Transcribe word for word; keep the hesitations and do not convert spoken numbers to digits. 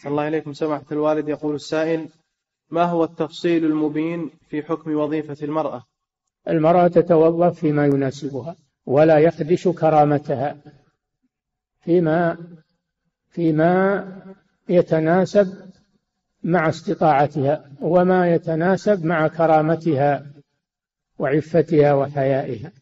أحسن الله إليكم سماحة الوالد. يقول السائل: ما هو التفصيل المبين في حكم وظيفة المرأة؟ المرأة تتوظف فيما يناسبها ولا يخدش كرامتها، فيما فيما يتناسب مع استطاعتها وما يتناسب مع كرامتها وعفتها وحيائها.